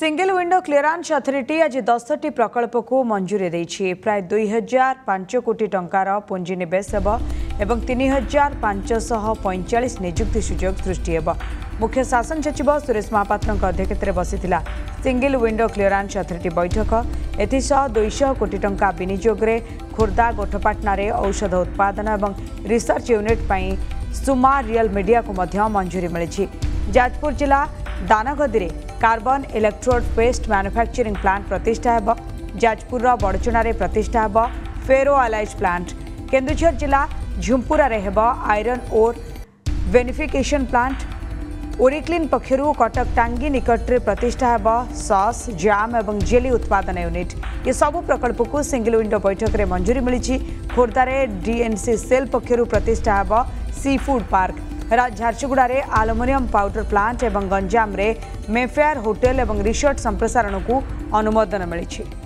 Single window clearance authority आज 10टी प्रकल्प को मंजूरी देछि। प्राय 2005 कोटी टंकार पुंजी निवेश होब एवं 3545 निजुक्ति सुयोग सृष्टि होब। मुख्य शासन सचिव सुरेश महापात्र अध्यक्षतार बसीथिला सिंगल विंडो क्लीयरेंस अथॉरिटी बैठक। एथिस 200 कोटी टंका विनियोगे खोर्धा गोठपाटना औषध उत्पादन एवं रिसर्च यूनिट पई सुमा रियल मीडिया को मध्य मंजूरी मिली। जाजपुर जिला दानगदी में carbon electrode paste manufacturing plant प्रतिष्ठा होब। जाजपुर बड़चणार प्रतिष्ठा होब फेरो अलाइज प्लांट। केंदुझर जिला झुमपुरा होब आयरन ओर वेनिफिकेशन प्लांट। ओरिक्लिन पक्षरू कटक टांगी निकट में प्रतिष्ठा होब सॉस जाम एवं जेली उत्पादन यूनिट। ये सबू प्रकल्प को सिंगल विंडो बैठक में मंजूरी मिली। खोर्धार डीएनसी सेल पक्षरू प्रतिष्ठा होब sea food park. Jharsuguda aluminium powder plant एवं गंजाम मेफेयर होटेल एवं रिसोर्ट संप्रसारण को अनुमोदन मिली।